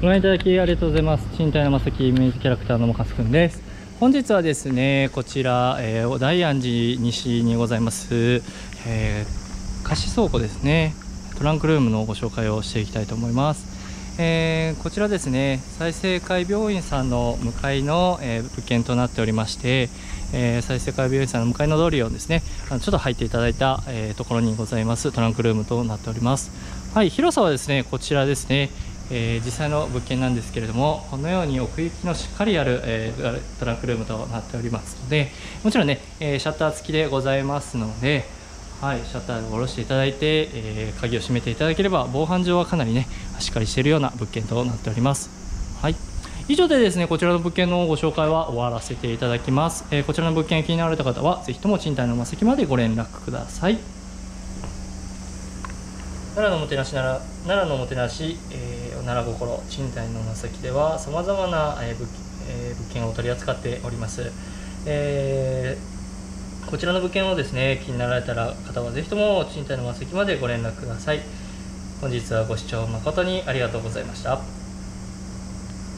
ご覧いただきありがとうございます。賃貸のまさきイメージキャラクターのもかすくんです。本日はですね、こちら、大安寺西にございます、貸倉庫ですね、トランクルームのご紹介をしていきたいと思います。こちらですね、済生会病院さんの向かいの、物件となっておりまして、済生会病院さんの向かいの通りをですね、ちょっと入っていただいた、ところにございますトランクルームとなっております。はい、広さはですね、こちらですね、実際の物件なんですけれども、このように奥行きのしっかりある、トランクルームとなっておりますので、もちろんね、シャッター付きでございますので、はい、シャッターを下ろしていただいて、鍵を閉めていただければ、防犯上はかなりねしっかりしているような物件となっております。はい、以上でですね、こちらの物件のご紹介は終わらせていただきます。こちらの物件気になられた方はぜひとも賃貸のマセキまでご連絡ください。奈良のもてなし、奈良心賃貸のまさきではさまざまな物件を取り扱っております。こちらの物件をですね、気になられた方はぜひとも賃貸のまさきまでご連絡ください。本日はご視聴誠にありがとうございました。